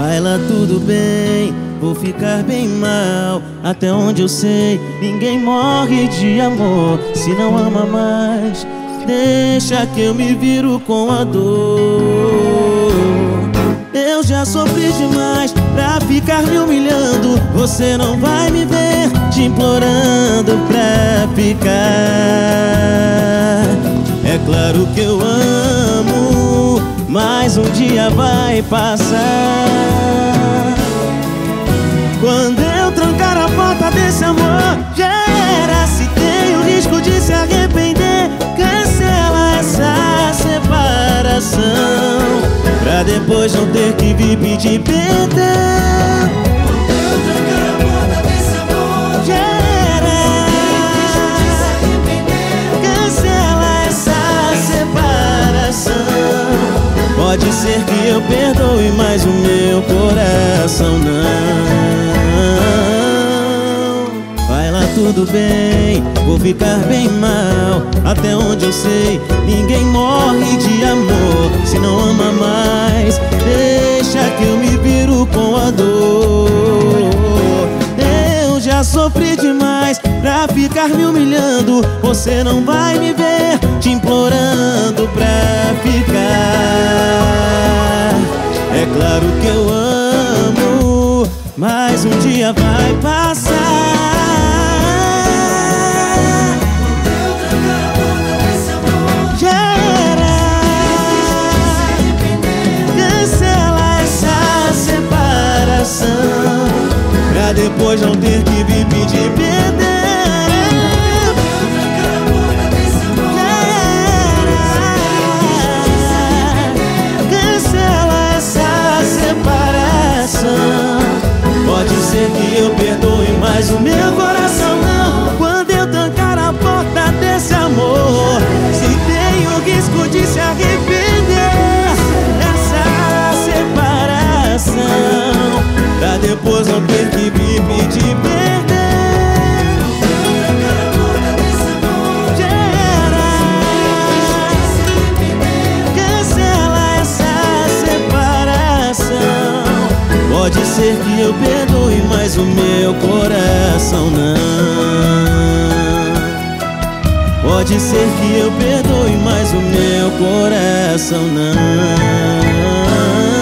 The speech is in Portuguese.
Vai lá, tudo bem, vou ficar bem mal. Até onde eu sei, ninguém morre de amor. Se não ama mais, deixa que eu me viro com a dor. Eu já sofri demais pra ficar me humilhando. Você não vai me ver te implorando pra ficar. É claro que eu amo, mas um dia vai passar. Quando eu trancar a porta desse amor, já era. Se tem o risco de se arrepender, cancela essa separação, pra depois não ter que vir pedir perdão. Quando eu trancar a porta desse amor, já era. Se tem o risco de se arrepender, cancela essa separação. Pode ser que eu perdoe, mas o meu coração não. Vai lá, tudo bem, vou ficar bem mal. Até onde eu sei, ninguém morre de amor. Se não ama mais, deixa que eu me viro com a dor. Eu já sofri demais pra ficar me humilhando. Você não vai me ver te implorando pra ficar. É claro que eu amo, mas um dia vai passar. Quando eu trancar a porta desse amor, já era. Cancela essa separação, pra depois não ter que vir pedir perdão. Que eu perdoe, mas o meu coração não. Quando eu trancar a porta desse amor, se tem o risco de se arrepender dessa separação, pra depois não ter que me pedir perdão. Quando eu trancar a porta desse amor, já era. Cancela essa separação. Pode ser que eu perdoe, mas o meu coração não. Pode ser que eu perdoe, mas o meu coração não.